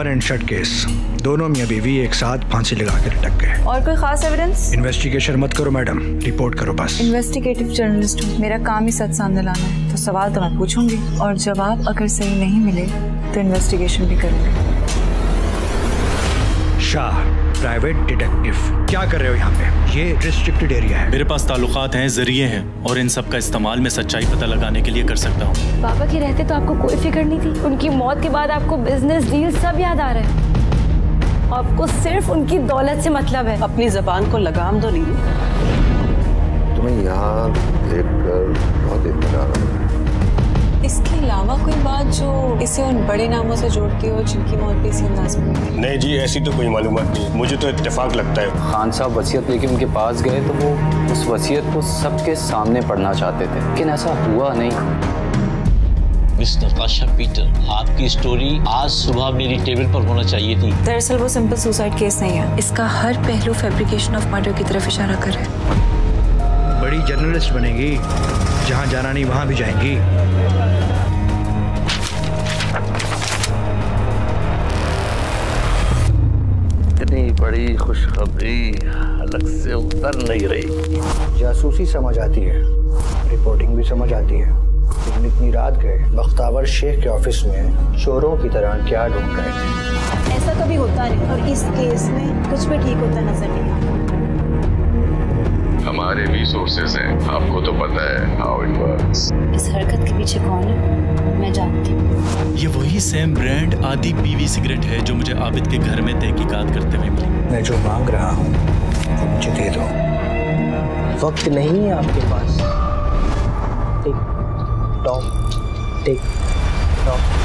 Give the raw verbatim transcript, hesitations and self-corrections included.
Cooper and shut case दोनों मियां बीवी एक साथ फांसी लगा के लटक गए। और कोई खास एविडेंस? इन्वेस्टिगेशन मत करो मैडम, रिपोर्ट करो बस। इन्वेस्टिगेटिव जर्नलिस्ट हूँ, मेरा काम ही सच सामने लाना है, तो सवाल तो मैं पूछूंगी और जवाब अगर सही नहीं मिले तो इन्वेस्टिगेशन भी करूंगी। शाह प्राइवेट डिटेक्टिव, क्या कर रहे हो यहाँ पे? ये रिस्ट्रिक्टेड एरिया है। मेरे पास ताल्लुकात हैं, जरिए हैं और इन सब का इस्तेमाल मैं सच्चाई पता लगाने के लिए कर सकता हूँ। पापा के रहते तो आपको कोई फिक्र नहीं थी, उनकी मौत के बाद आपको बिजनेस डील सब याद आ रहे हैं। आपको सिर्फ उनकी दौलत से मतलब है। अपनी जबान को लगाम दो। नीलू, तुम्हें यहाँ देखकर बहुत इत्मीनान हो रहा है। इसके अलावा कोई बात जो इसे उन बड़े नामों से जोड़ती हो जिनकी मौत भी इसी अंदाज में हुई? नहीं जी, ऐसी तो कोई मालूमात नहीं। मुझे तो इत्तेफाक लगता है खान साहब वसीयत लेके उनके पास गए तो वो उस वसीयत को सबके सामने पढ़ना चाहते थे, लेकिन ऐसा हुआ नहीं। मिस नताशा पीटर, आपकी स्टोरी आज सुबह मेरी टेबल पर होना चाहिए थी। दरअसल वो सिंपल सुसाइड केस नहीं है, इसका हर पहलू फैब्रिकेशन ऑफ मर्डर की तरफ इशारा कर रहा है। बड़ी जर्नलिस्ट बनेगी, जहाँ जाना नहीं वहाँ भी जाएंगी। इतनी बड़ी खुशखबरी अलग से उतर नहीं रही। जासूसी समझ आती है, रिपोर्टिंग भी समझ आती है, लेकिन इतनी रात गए बख्तावर शेख के ऑफिस में चोरों की तरह क्या ढूंढ रहे थे? ऐसा कभी होता नहीं और इस केस में कुछ भी ठीक होता नजर नहीं आता। हमारे भी सोर्सेज हैं, आपको तो पता है हाउ इट वर्क्स। इस हरकत के पीछे कौन है मैं जानती हूँ। ये वही सेम ब्रांड आदि पीवी सिगरेट है जो मुझे आबिद के घर में तहकीकात करते हुए मिली। मैं जो मांग रहा हूँ वो मुझे दे दो। वक्त नहीं है आपके पास। Tick tock tick tock.